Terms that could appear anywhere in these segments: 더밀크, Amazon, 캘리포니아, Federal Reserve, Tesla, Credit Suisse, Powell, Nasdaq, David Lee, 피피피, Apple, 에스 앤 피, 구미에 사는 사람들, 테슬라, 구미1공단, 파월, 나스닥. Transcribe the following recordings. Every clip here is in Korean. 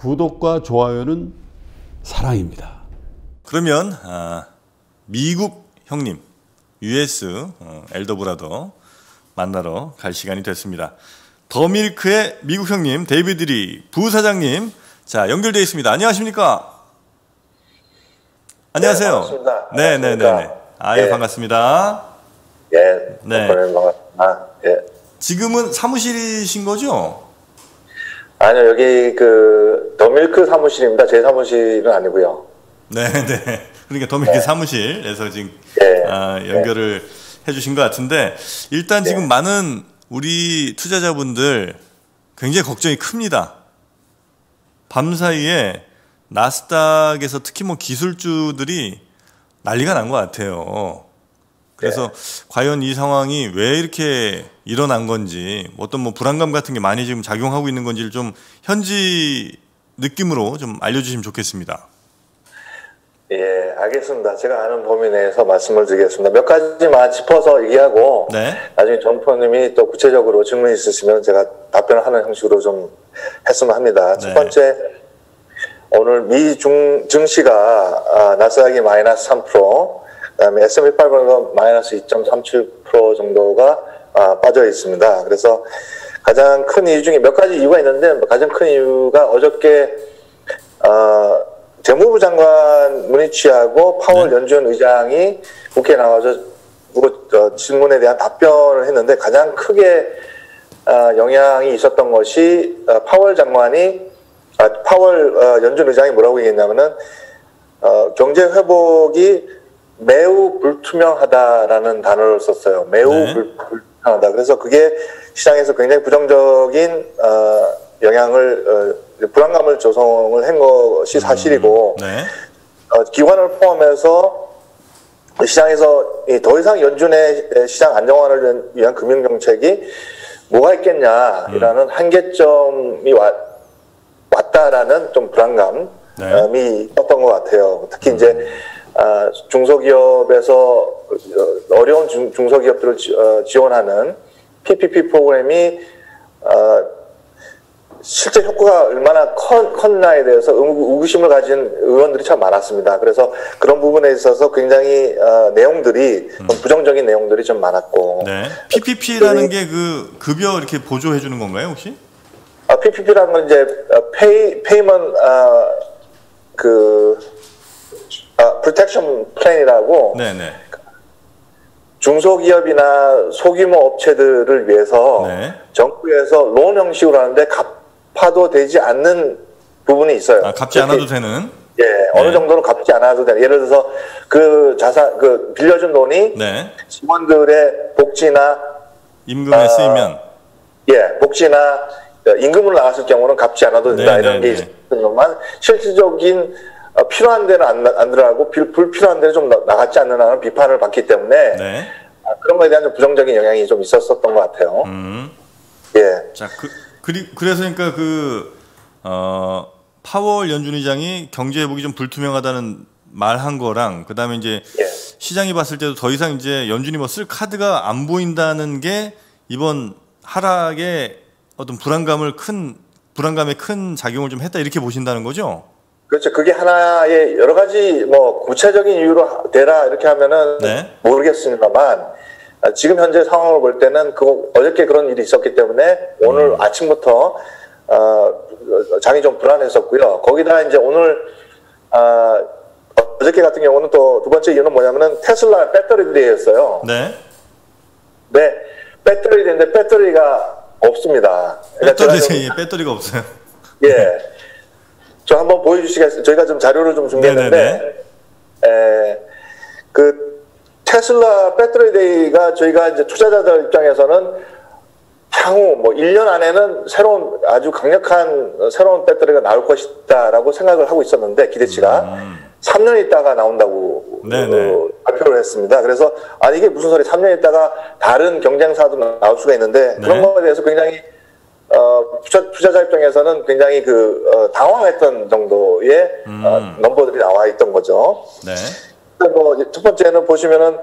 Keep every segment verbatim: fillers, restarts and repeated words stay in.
구독과 좋아요는 사랑입니다. 그러면 아, 미국 형님 유에스 어, 엘더브라더 만나러 갈 시간이 됐습니다. 더밀크의 미국 형님 데이비드 리 부사장님 자 연결되어 있습니다. 안녕하십니까? 안녕하세요. 네, 네네네. 네. 아유 예. 반갑습니다. 예. 네. 반갑습니다. 예. 지금은 사무실이신 거죠? 아니요, 여기 그 더밀크 사무실입니다. 제 사무실은 아니고요. 네네. 그러니까 더밀크 네. 사무실에서 지금 네. 아, 연결을 네. 해주신 것 같은데 일단 지금 네. 많은 우리 투자자분들 굉장히 걱정이 큽니다. 밤사이에 나스닥에서 특히 뭐 기술주들이 난리가 난 것 같아요. 그래서 네. 과연 이 상황이 왜 이렇게 일어난 건지 어떤 뭐 불안감 같은 게 많이 지금 작용하고 있는 건지를 좀 현지 느낌으로 좀 알려주시면 좋겠습니다. 예, 알겠습니다. 제가 아는 범위 내에서 말씀을 드리겠습니다. 몇 가지만 짚어서 얘기하고 네. 나중에 점포님이 또 구체적으로 질문이 있으시면 제가 답변을 하는 형식으로 좀 했으면 합니다. 네. 첫 번째, 오늘 미 중, 증시가 아, 나스닥이 마이너스 삼 퍼센트, 그다음에 에스 앤 피 파이브가 마이너스 이 점 삼칠 퍼센트 정도가 아, 빠져 있습니다. 그래서 가장 큰 이유 중에 몇 가지 이유가 있는데 가장 큰 이유가 어저께 어, 재무부 장관 문희치하고 파월 네. 연준 의장이 국회에 나와서 질문에 대한 답변을 했는데 가장 크게 영향이 있었던 것이 파월 장관이 파월 연준 의장이 뭐라고 얘기했냐면은 경제 회복이 매우 불투명하다라는 단어를 썼어요. 매우 네. 불투명하다. 그래서 그게 시장에서 굉장히 부정적인 영향을 불안감을 조성을 한 것이 사실이고 음, 네. 어, 기관을 포함해서 시장에서 더 이상 연준의 시장 안정화를 위한 금융정책이 뭐가 있겠냐라는 음. 한계점이 와, 왔다라는 좀 불안감이 네. 있었던 것 같아요. 특히 음. 이제 어, 중소기업에서 어려운 중, 중소기업들을 지, 어, 지원하는 피피피 프로그램이 어, 실제 효과가 얼마나 컸, 컸나에 대해서 의구심을 가진 의원들이 참 많았습니다. 그래서 그런 부분에 있어서 굉장히 어, 내용들이 음. 부정적인 내용들이 좀 많았고 네. 피피피라는 게 그 급여 이렇게 보조해 주는 건가요 혹시? 아, 피피피라는 건 이제 페이 페이먼 아, 그 아, 프로텍션 플랜이라고 네네. 중소기업이나 소규모 업체들을 위해서 네. 정부에서 론 형식으로 하는데 갑 파도 되지 않는 부분이 있어요. 아, 갚지 않아도 특히, 되는? 예, 네. 어느 정도는 갚지 않아도 되는. 예를 들어서 그 자산, 그 빌려준 돈이 네. 직원들의 복지나 임금에 어, 쓰이면 예, 복지나 임금으로 나갔을 경우는 갚지 않아도 된다 네, 이런 네, 게 있지만 네. 실질적인 필요한 데는 안, 안 들어가고 불필요한 데는 좀 나갔지 않느냐는 비판을 받기 때문에 네. 그런 거에 대한 좀 부정적인 영향이 좀 있었었던 것 같아요. 음. 예. 자, 그 그리, 그래서 그러니까 그 어, 파월 연준 의장이 경제 회복이 좀 불투명하다는 말한 거랑 그다음에 이제 예. 시장이 봤을 때도 더 이상 이제 연준이 뭐 쓸 카드가 안 보인다는 게 이번 하락의 어떤 불안감을 큰 불안감에 큰 작용을 좀 했다 이렇게 보신다는 거죠? 그렇죠. 그게 하나의 여러 가지 뭐 구체적인 이유로 대라 이렇게 하면은 네. 모르겠습니다만 지금 현재 상황을 볼 때는 그 어저께 그런 일이 있었기 때문에 오늘 음. 아침부터 어, 장이 좀 불안했었고요. 거기다 이제 오늘 어, 어저께 같은 경우는 또 두 번째 이유는 뭐냐면은 테슬라 배터리들이었어요. 네. 네, 배터리인데 배터리가 없습니다. 그러니까 배터리 좀, 예, 배터리가 없어요. 예, 저 한번 보여주시겠어요? 저희가 좀 자료를 좀 준비했는데, 에, 그. 테슬라 배터리데이가 저희가 이제 투자자들 입장에서는 향후 뭐 일 년 안에는 새로운 아주 강력한 새로운 배터리가 나올 것이다라고 생각을 하고 있었는데 기대치가 음. 삼 년 있다가 나온다고 어, 발표를 했습니다. 그래서 아니 이게 무슨 소리 삼 년 있다가 다른 경쟁사도 나올 수가 있는데 네. 그런 거에 대해서 굉장히 어, 투자, 투자자 입장에서는 굉장히 그 어, 당황했던 정도의 음. 어, 넘버들이 나와 있던 거죠. 네. 뭐 첫 번째는 보시면은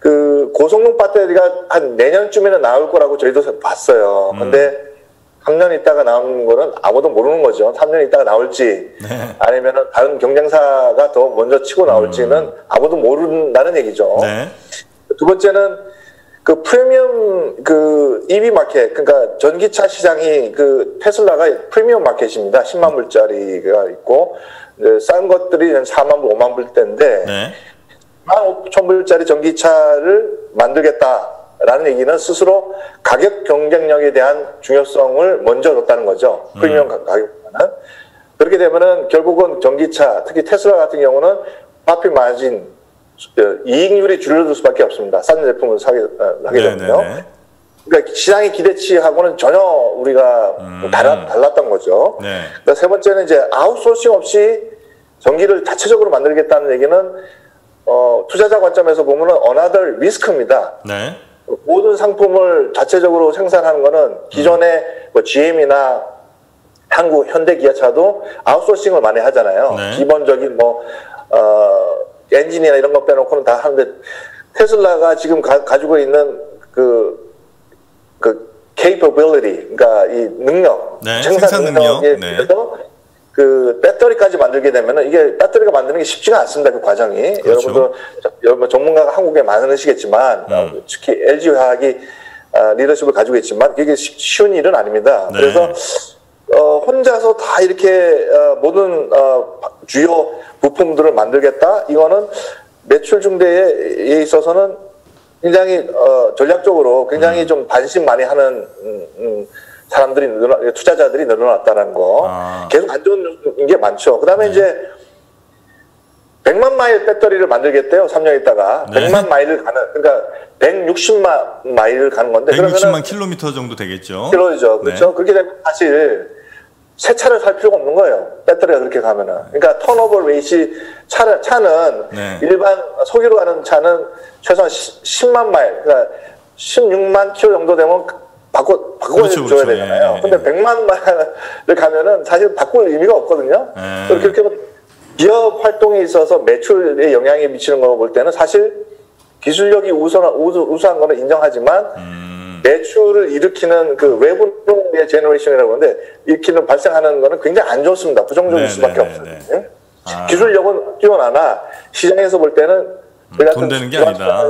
그 고성능 배터리가 한 내년쯤에는 나올 거라고 저희도 봤어요. 근데 음. 삼 년 있다가 나오는 거는 아무도 모르는 거죠. 삼 년 있다가 나올지, 네. 아니면 다른 경쟁사가 더 먼저 치고 나올지는 음. 아무도 모른다는 얘기죠. 네. 두 번째는 그 프리미엄 그 이브이 마켓, 그러니까 전기차 시장이 그 테슬라가 프리미엄 마켓입니다. 십만 불짜리가 있고, 싼 것들이 사만 불, 오만 불대인데, 네. 만 오천 불짜리 전기차를 만들겠다. 라는 얘기는 스스로 가격 경쟁력에 대한 중요성을 먼저 뒀다는 거죠. 프리미엄 음. 가격보다는. 그렇게 되면은 결국은 전기차, 특히 테슬라 같은 경우는 파피 마진, 이익률이 줄어들 수밖에 없습니다. 싼 제품을 사게, 사게 되면요. 그러니까 시장의 기대치하고는 전혀 우리가 음. 달라, 달랐던 거죠. 네. 그러니까 세 번째는 이제 아웃소싱 없이 전기를 자체적으로 만들겠다는 얘기는 어, 투자자 관점에서 보면은 another risk입니다. 네. 모든 상품을 자체적으로 생산하는 거는 기존의 뭐 지엠이나 한국 현대 기아차도 아웃소싱을 많이 하잖아요. 네. 기본적인 뭐, 어, 엔진이나 이런 거 빼놓고는 다 하는데, 테슬라가 지금 가, 가지고 있는 그, 그, capability, 그러니까 이 능력, 네, 생산, 생산 능력에 대해서 네. 그 배터리까지 만들게 되면은 이게 배터리가 만드는 게 쉽지가 않습니다. 그 과정이. 그렇죠. 여러분도 여러분 전문가가 한국에 많으시겠지만 음. 특히 엘지 화학이 어, 리더십을 가지고 있지만 이게 쉬운 일은 아닙니다. 네. 그래서 어, 혼자서 다 이렇게 어, 모든 어, 주요 부품들을 만들겠다. 이거는 매출 증대에 있어서는 굉장히 어, 전략적으로 굉장히 음. 좀 반신 많이 하는. 음, 음, 사람들이 늘어나, 투자자들이 늘어났다는 거. 아. 계속 안 좋은 게 많죠. 그 다음에 네. 이제, 백만 마일 배터리를 만들겠대요. 삼 년 있다가. 네. 백만 마일을 가는, 그러니까 백육십만 마일을 가는 건데. 백육십만 킬로미터 정도 되겠죠. 킬로미터죠. 그렇죠. 네. 그렇게 되면 사실, 새 차를 살 필요가 없는 거예요. 배터리가 그렇게 가면은. 그러니까 턴오버 레이시 차를, 차는, 네. 일반 석유로 가는 차는 최소한 십만 마일, 그러니까 십육만 킬로미터 정도 되면 바꿔, 바꿔줘야 그렇죠, 되잖아요. 예, 근데 예. 백만 마일을 가면은 사실 바꿀 의미가 없거든요. 예. 그렇게 기업 활동에 있어서 매출에 영향이 미치는 걸 볼 때는 사실 기술력이 우선, 우수, 우수한 거는 인정하지만 음. 매출을 일으키는 그 레버뉴 제너레이션이라고 하는데 일으키는 발생하는 거는 굉장히 안 좋습니다. 부정적일 네, 수밖에 네, 없거든요. 네. 아. 기술력은 뛰어나나 시장에서 볼 때는 음, 돈 되는 게 아니다.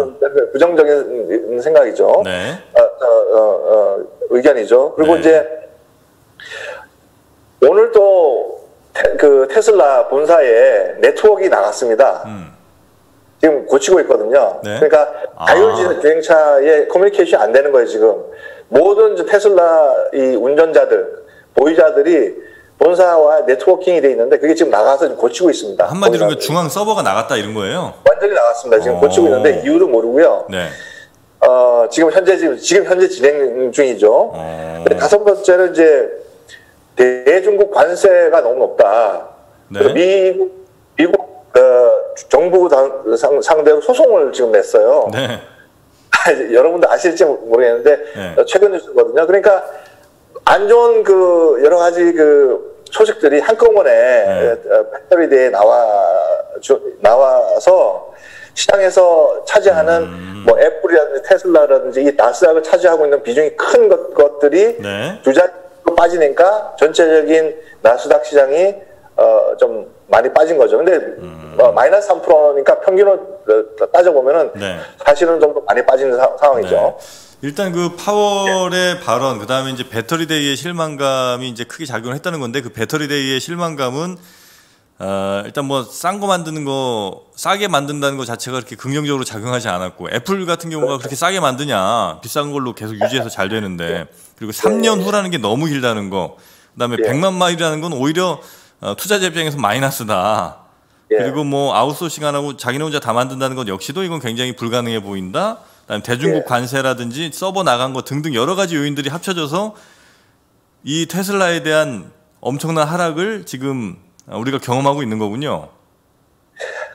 부정적인 생각이죠. 네. 어, 어, 어, 어, 의견이죠. 그리고 네. 이제 오늘 또 테, 그 테슬라 본사에 네트워크가 나갔습니다. 음. 지금 고치고 있거든요. 네. 그러니까 자율주행차에 아. 커뮤니케이션이 안 되는 거예요. 지금 모든 테슬라 이 운전자들, 보유자들이 본사와 네트워킹이 돼 있는데 그게 지금 나가서 지금 고치고 있습니다. 한마디로 그 중앙 서버가 나갔다 이런 거예요? 완전히 나갔습니다. 지금 오. 고치고 있는데 이유를 모르고요. 네. 어, 지금 현재 지금, 지금 현재 진행 중이죠. 근데 다섯 번째는 이제 대중국 관세가 너무 높다. 네. 미국 미국 어, 정부 상, 상대로 소송을 지금 냈어요. 네. 여러분도 아실지 모르겠는데 네. 최근 뉴스거든요. 그러니까. 안 좋은 그 여러 가지 그 소식들이 한꺼번에 네. 배터리 대에 나와 주, 나와서 시장에서 차지하는 음. 뭐 애플이라든지 테슬라라든지 이 나스닥을 차지하고 있는 비중이 큰 것, 것들이 네. 두 자리로 빠지니까 전체적인 나스닥 시장이 어, 좀 많이 빠진 거죠. 근데 음. 어, 마이너스 삼 퍼센트니까 평균으로 따져 보면은 네. 사실은 좀 많이 빠지는 사, 상황이죠. 네. 일단 그 파월의 네. 발언, 그 다음에 이제 배터리 데이의 실망감이 이제 크게 작용을 했다는 건데 그 배터리 데이의 실망감은 어, 일단 뭐 싼 거 만드는 거 싸게 만든다는 거 자체가 그렇게 긍정적으로 작용하지 않았고 애플 같은 경우가 그렇게 싸게 만드냐 비싼 걸로 계속 유지해서 잘 되는데 그리고 삼 년 후라는 게 너무 길다는 거, 그 다음에 네. 백만 마일이라는 건 오히려 어, 투자자 입장에서 마이너스다. 네. 그리고 뭐 아웃소싱 안 하고 자기네 혼자 다 만든다는 건 역시도 이건 굉장히 불가능해 보인다. 그다음에 대중국 예. 관세라든지 서버 나간 거 등등 여러 가지 요인들이 합쳐져서 이 테슬라에 대한 엄청난 하락을 지금 우리가 경험하고 있는 거군요.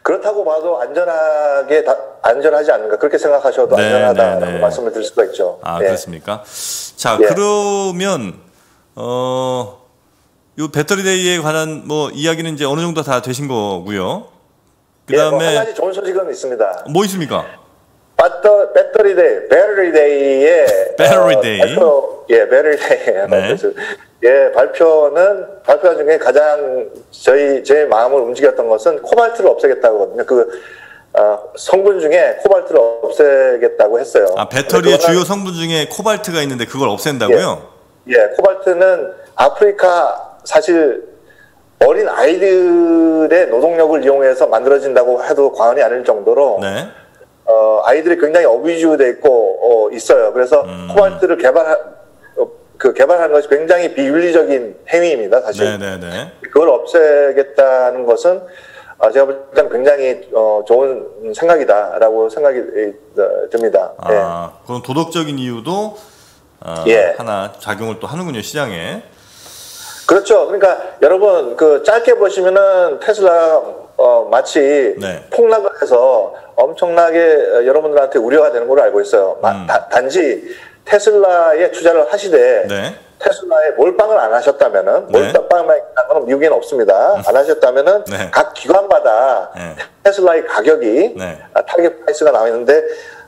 그렇다고 봐도 안전하게 다, 안전하지 않은가 그렇게 생각하셔도 네, 안전하다라고 네, 네. 말씀을 드릴 수가 있죠. 아 예. 그렇습니까? 자 예. 그러면 어, 요 배터리데이에 관한 뭐 이야기는 이제 어느 정도 다 되신 거고요. 그다음에 예, 뭐 한 가지 좋은 소식은 있습니다. 뭐 있습니까? 배터, 배터리 데이, 배터리 데이의 배터리 데이. 어, 발표, 예, 배터리 데이의 네. 예, 발표는 발표 중에 가장 저희 제 마음을 움직였던 것은 코발트를 없애겠다거든요. 그 어, 성분 중에 코발트를 없애겠다고 했어요. 아, 배터리의 그거는, 주요 성분 중에 코발트가 있는데 그걸 없앤다고요? 예, 예, 코발트는 아프리카 사실 어린 아이들의 노동력을 이용해서 만들어진다고 해도 과언이 아닐 정도로 네. 어, 아이들이 굉장히 어뷰즈돼 있고 어, 있어요. 그래서 음. 코발트를 개발하, 그 개발하는 것이 굉장히 비윤리적인 행위입니다. 사실 네네네. 그걸 없애겠다는 것은 제가 볼 때는 굉장히 어, 좋은 생각이다라고 생각이 듭니다. 아, 예. 그럼 도덕적인 이유도 어, 예. 하나 작용을 또 하는군요, 시장에. 그렇죠. 그러니까 여러분 그 짧게 보시면은 테슬라 어, 마치 네. 폭락을 해서 엄청나게 여러분들한테 우려가 되는 걸로 알고 있어요. 음. 다, 단지 테슬라에 투자를 하시되 네. 테슬라에 몰빵을 안 하셨다면은 네. 몰빵이라는 건 미국에는 없습니다. 안 하셨다면은 네. 각 기관마다 네. 테슬라의 가격이 네. 타겟 프라이스가 나와 있는데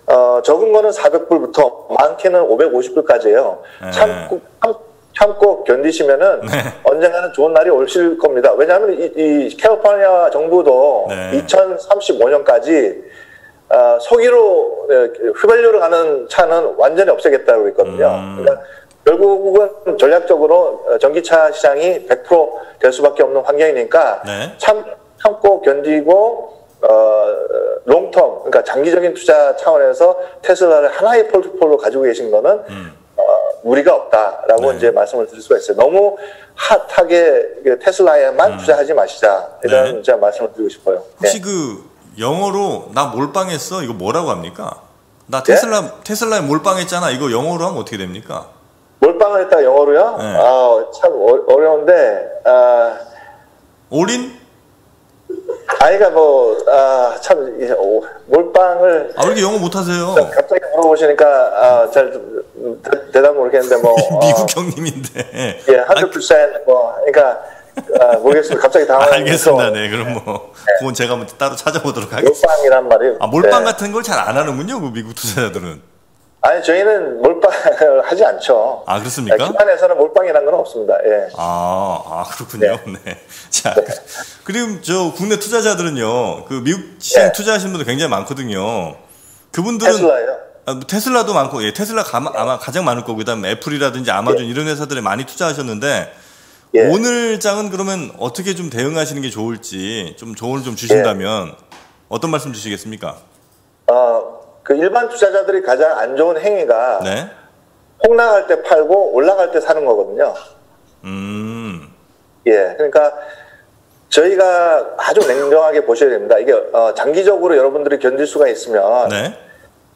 어, 적은 거는 사백 불부터 많게는 오백오십 불까지예요. 네. 참, 참 참고 견디시면은 네. 언젠가는 좋은 날이 오실 겁니다. 왜냐하면 이, 이 캘리포니아 정부도 네. 이천삼십오 년까지 어, 석유로 휘발유로 가는 차는 완전히 없애겠다고 했거든요. 음. 그러니까 결국은 전략적으로 전기차 시장이 백 퍼센트 될 수밖에 없는 환경이니까 네. 참, 참고 견디고 어, 롱텀 그러니까 장기적인 투자 차원에서 테슬라를 하나의 포트폴리오로 가지고 계신 거는 음. 무리가 없다라고 네. 이제 말씀을 드릴 수가 있어요. 너무 핫하게 테슬라에만 음. 투자하지 마시자 이런 네. 제가 말씀을 드리고 싶어요. 혹시 네. 그 영어로 나 몰빵했어 이거 뭐라고 합니까? 나 테슬라 네? 테슬라에 몰빵했잖아 이거 영어로 하면 어떻게 됩니까? 몰빵을 했다 영어로요? 네. 아, 참 어려운데 아... 올인? 아이가 뭐 아 참 몰빵을 아 왜 이렇게 영어 못하세요? 갑자기 물어보시니까 아, 잘 대답 모르겠는데 뭐 미국 형님인데 어, 예 백 퍼센트 뭐 그러니까 아, 모르겠습니다. 갑자기 당황해서 알겠습니다. 네 그럼 뭐 네. 그건 제가 한번 따로 찾아보도록 하겠습니다. 몰빵이란 말이요. 아 몰빵 네. 같은 걸 잘 안 하는군요, 그 미국 투자자들은. 아니 저희는 몰빵을 하지 않죠. 아 그렇습니까? 기관에서는 몰빵이라는 건 없습니다. 예. 아, 아 그렇군요. 네. 네. 자 네. 그리고 저 국내 투자자들은요, 그 미국 시장 네. 투자하시는 분들 굉장히 많거든요. 그분들은 테슬라요. 아, 테슬라도 많고, 예, 테슬라 가, 네. 아마 가장 많을 거고, 그다음 애플이라든지 아마존 예. 이런 회사들에 많이 투자하셨는데 예. 오늘 장은 그러면 어떻게 좀 대응하시는 게 좋을지 좀 조언을 좀 주신다면 예. 어떤 말씀 주시겠습니까? 어. 그 일반 투자자들이 가장 안 좋은 행위가 네? 폭락할 때 팔고 올라갈 때 사는 거거든요. 음. 예, 그러니까 저희가 아주 냉정하게 보셔야 됩니다. 이게 어, 장기적으로 여러분들이 견딜 수가 있으면 네?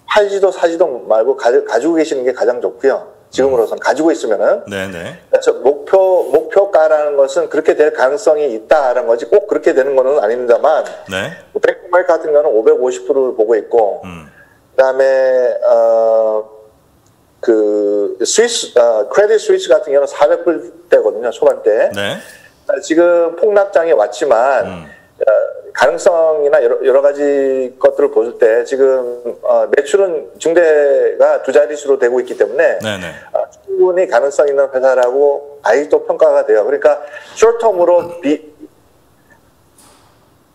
팔지도 사지도 말고 가, 가지고 계시는 게 가장 좋고요. 지금으로선 음. 가지고 있으면은 네네. 그래서 목표 목표가라는 것은 그렇게 될 가능성이 있다라는 거지 꼭 그렇게 되는 거는 아닙니다만. 네. 백마이크 같은 거는 오백오십 퍼센트를 보고 있고. 음. 그다음에 어 그 스위스 어, 크레딧 스위스 같은 경우는 사백 불대거든요 초반대. 네. 지금 폭락장에 왔지만 음. 어, 가능성이나 여러, 여러 가지 것들을 보실 때 지금 어, 매출은 증대가 두 자릿수로 되고 있기 때문에 네네. 어, 충분히 가능성 있는 회사라고 아직도 평가가 돼요. 그러니까 숏텀으로 비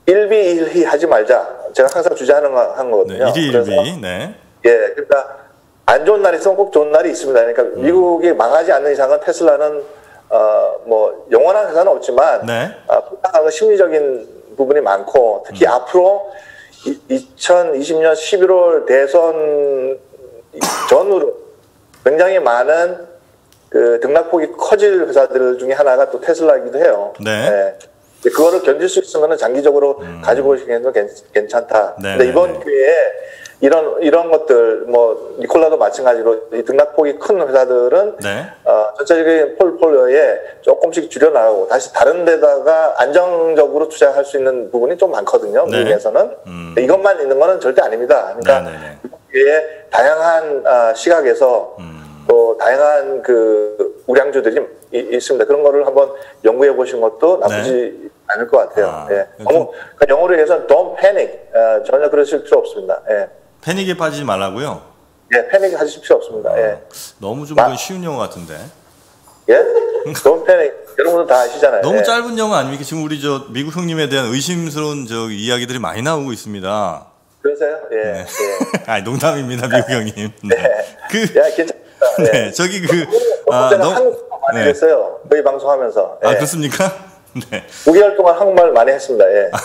일비일비 하지 말자. 제가 항상 주장하는 한 거거든요. 네, 일비일비. 네. 예, 그러니까 안 좋은 날이 있으면 꼭 좋은 날이 있습니다. 그러니까 음. 미국이 망하지 않는 이상은 테슬라는 어, 뭐 영원한 회사는 없지만 네. 어, 폭락하는 심리적인 부분이 많고 특히 음. 앞으로 이, 이천이십 년 십일월 대선 전후로 굉장히 많은 그 등락폭이 커질 회사들 중에 하나가 또 테슬라이기도 해요. 네. 네. 그거를 견딜 수 있으면 장기적으로 음. 가지고 오시는 건 괜찮다. 네네네. 근데 이번 기회에 이런, 이런 것들, 뭐, 니콜라도 마찬가지로 이 등락폭이 큰 회사들은 네. 어, 전체적인 폴폴리오에 조금씩 줄여나가고 다시 다른 데다가 안정적으로 투자할 수 있는 부분이 좀 많거든요. 네. 미국에서는. 음. 이것만 있는 거는 절대 아닙니다. 그러니까 네네네. 이번 기회에 다양한 어, 시각에서 음. 또 다양한 그 우량주들이 있습니다. 그런 거를 한번 연구해 보신 것도 나쁘지 네. 않을 것 같아요. 아, 예. 너무, 좀, 영어로 해서 don't panic. 어, 전혀 그러실 필요 없습니다. 예. 패닉에 빠지지 말라고요? 예, 패닉에 빠질 필요 없습니다. 예. 너무 좀 마... 쉬운 영어 같은데. 예? 너무 패닉. 여러분들 다 아시잖아요. 너무 예. 짧은 영어 아닙니까? 지금 우리 저 미국 형님에 대한 의심스러운 저 이야기들이 많이 나오고 있습니다. 그러세요? 예. 네. 예. 아, 농담입니다, 미국 형님. 네. 예. 그. 야, 괜찮습니다. 네. 네. 저기 그. 아, 제가 너무... 한국말 많이 네. 했어요. 저희 방송하면서. 예. 아, 그렇습니까? 네. 오 개월 동안 한국말 많이 했습니다. 예. 아,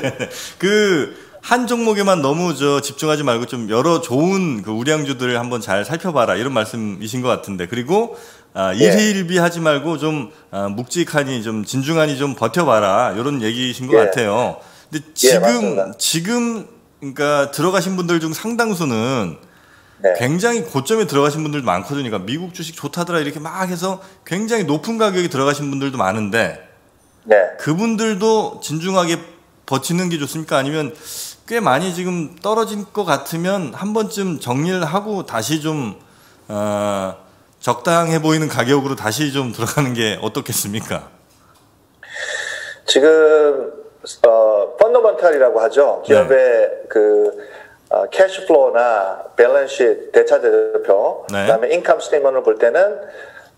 네. 그 한 종목에만 너무 저 집중하지 말고 좀 여러 좋은 그 우량주들을 한번 잘 살펴봐라 이런 말씀이신 것 같은데, 그리고 아, 일희일비하지 말고 좀 아, 묵직하니 좀 진중하니 좀 버텨봐라 이런 얘기이신 것 예. 같아요. 근데 지금 예, 지금 그러니까 들어가신 분들 중 상당수는 네. 굉장히 고점에 들어가신 분들도 많거든요. 그러니까 미국 주식 좋다더라 이렇게 막 해서 굉장히 높은 가격에 들어가신 분들도 많은데. 네. 그분들도 진중하게 버티는 게 좋습니까? 아니면 꽤 많이 지금 떨어진 것 같으면 한 번쯤 정리를 하고 다시 좀 어, 적당해 보이는 가격으로 다시 좀 들어가는 게 어떻겠습니까? 지금 어, 펀더멘탈이라고 하죠. 기업의 네. 그 어, 캐시플로우나 밸런스 대차대조표 네. 그다음에 인컴 스테이먼을 볼 때는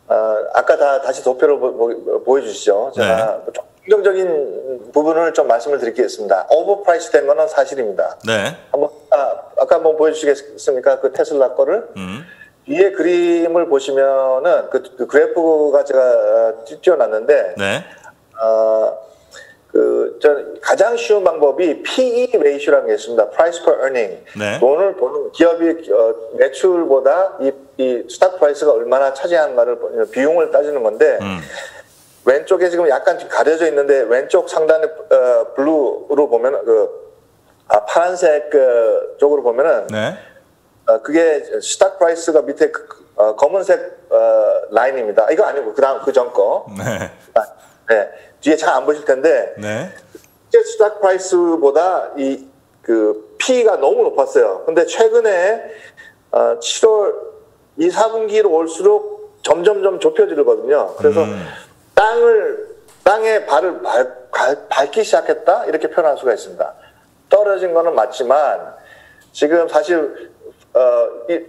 어, 아까 다 다시 도표로 보, 보, 보여주시죠. 제가 네. 긍정적인 부분을 좀 말씀을 드리겠습니다. 오버프라이스 된 거는 사실입니다. 네. 한번 아, 아까 한번 보여주시겠습니까? 그 테슬라 거를 음. 위에 그림을 보시면은 그, 그 그래프가 제가 띄워놨는데, 네. 어, 그 전 가장 쉬운 방법이 피이 레이쇼라는 게 있습니다. Price per Earning. 네. 돈을 버는 기업이 어, 매출보다 이 이 스탁 프라이스가 얼마나 차지하는가를 비용을 따지는 건데 음. 왼쪽에 지금 약간 가려져 있는데 왼쪽 상단에 어, 블루로 보면 그 아, 파란색 그 쪽으로 보면은 네. 어, 그게 스탁 프라이스가 밑에 그, 어, 검은색 어, 라인입니다. 이거 아니고 그다음 그 전 거. 네. 아, 네. 뒤에 잘 안 보실 텐데 네. 스탁 프라이스보다 이 그 P가 너무 높았어요. 근데 최근에 어, 칠월 이 사분기로 올수록 점점점 좁혀지거든요. 그래서 음. 땅을, 땅에 발을 발, 발, 밟기 시작했다? 이렇게 표현할 수가 있습니다. 떨어진 거는 맞지만, 지금 사실, 어, 이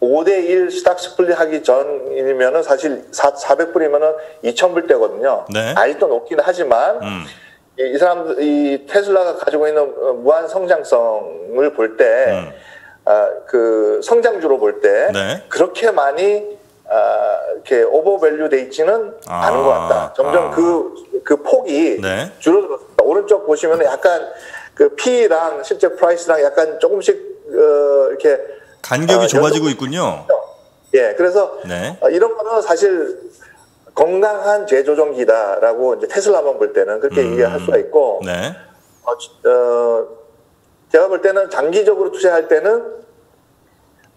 오 대 일 스탁 스플릿 하기 전이면은 사실 사백 불이면은 이천 불 때거든요. 네. 아직도 높긴 하지만, 음. 이, 이 사람, 이 테슬라가 가지고 있는 무한 성장성을 볼 때, 음. 아, 그 성장주로 볼 때 네. 그렇게 많이 아, 이렇게 오버밸류돼 있지는 아, 않은 것 같다. 점점 그그 아. 그 폭이 네. 줄어들었습니다. 오른쪽 보시면 약간 그 P랑 실제 프라이스랑 약간 조금씩 어, 이렇게 간격이 어, 좁아지고 있군요. 예, 그래서 네. 어, 이런 거는 사실 건강한 재조정기다라고 이제 테슬라만 볼 때는 그렇게 음, 얘기할 수가 있고. 네. 어, 어, 제가 볼 때는 장기적으로 투자할 때는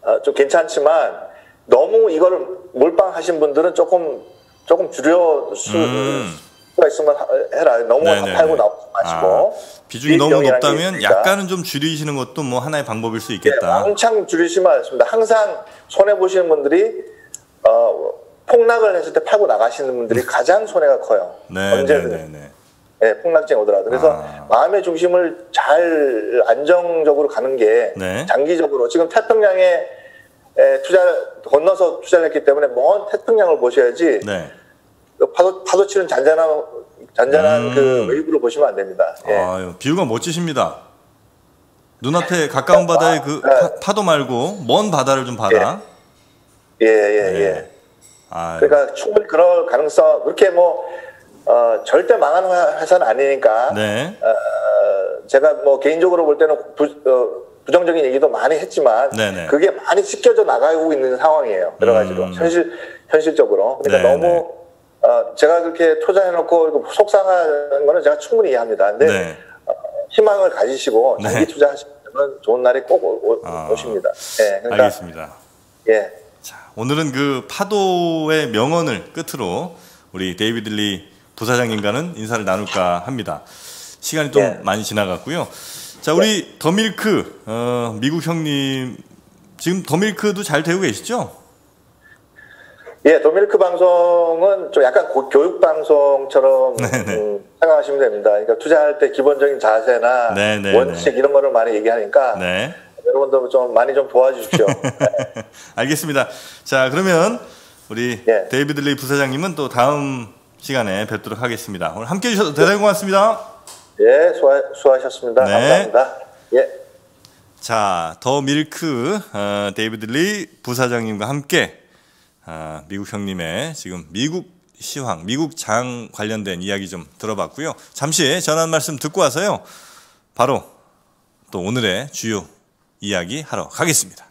어, 좀 괜찮지만 너무 이거를 몰빵하신 분들은 조금 조금 줄여 수, 음. 수가 있으면 해라. 너무 네네네. 팔고 나오지 마시고. 아, 비중이 너무 높다면 약간은 좀 줄이시는 것도 뭐 하나의 방법일 수 있겠다. 네, 엄청 줄이시면 안 됩니다. 항상 손해 보시는 분들이 어, 폭락을 했을 때 팔고 나가시는 분들이 가장 손해가 커요. 네, 언제든. 네네네. 예, 폭락증 오더라도. 그래서 아. 마음의 중심을 잘 안정적으로 가는 게 네. 장기적으로 지금 태평양에 에, 투자를 건너서 투자를 했기 때문에 먼 태평양을 보셔야지 네. 파도, 파도 치는 잔잔한, 잔잔한 음. 그 웨이브를 보시면 안 됩니다. 예. 아유, 비유가 멋지십니다. 눈앞에 가까운 바다의 그 아, 파도 말고 먼 바다를 좀 봐라. 예, 예, 예. 예. 그러니까 충분히 그럴 가능성, 그렇게 뭐 어, 절대 망하는 회사는 아니니까. 네. 어, 제가 뭐 개인적으로 볼 때는 부, 어, 부정적인 얘기도 많이 했지만, 네네. 그게 많이 씻겨져 나가고 있는 상황이에요. 여러 가지로. 음. 현실, 현실적으로. 그러니까 네네. 너무, 어, 제가 그렇게 투자해놓고 속상한 거는 제가 충분히 이해합니다. 근데, 네. 어, 희망을 가지시고, 장기 네. 투자하시면 좋은 날이 꼭 오, 오, 아, 오십니다. 예. 그러니까, 알겠습니다. 예. 자, 오늘은 그 파도의 명언을 끝으로 우리 데이비드 리 부사장님과는 인사를 나눌까 합니다. 시간이 좀 예. 많이 지나갔고요. 자, 우리 예. 더밀크 어, 미국 형님 지금 더밀크도 잘 되고 계시죠? 예, 더밀크 방송은 좀 약간 고, 교육 방송처럼 음, 생각하시면 됩니다. 그러니까 투자할 때 기본적인 자세나 네네. 원칙 이런 거를 많이 얘기하니까 네. 여러분도 좀 많이 좀 도와주십시오. 네. 알겠습니다. 자, 그러면 우리 네. 데이비드 리 부사장님은 또 다음 시간에 뵙도록 하겠습니다. 오늘 함께해 주셔서 대단히 고맙습니다. 예, 수고, 수고하셨습니다. 네. 감사합니다. 예. 자, 더 밀크 어, 데이비드 리 부사장님과 함께 어, 미국 형님의 지금 미국 시황, 미국 장 관련된 이야기 좀 들어봤고요. 잠시 전한 말씀 듣고 와서요. 바로 또 오늘의 주요 이야기 하러 가겠습니다.